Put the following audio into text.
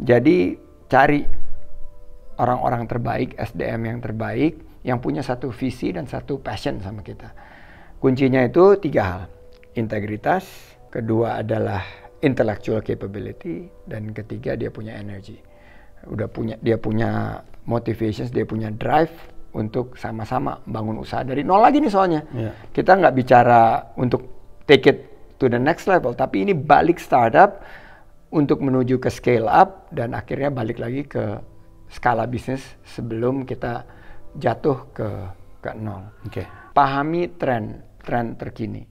Jadi cari orang-orang terbaik, SDM yang terbaik, yang punya satu visi dan satu passion sama kita. Kuncinya itu 3 hal. Integritas, kedua adalah intellectual capability, dan ketiga dia punya energy. Dia punya motivations, dia punya drive untuk sama-sama bangun usaha dari nol lagi nih soalnya. Yeah. Kita nggak bicara untuk take it to the next level, tapi ini balik startup untuk menuju ke scale up dan akhirnya balik lagi ke skala bisnis sebelum kita jatuh ke nol. Oke. Pahami tren terkini.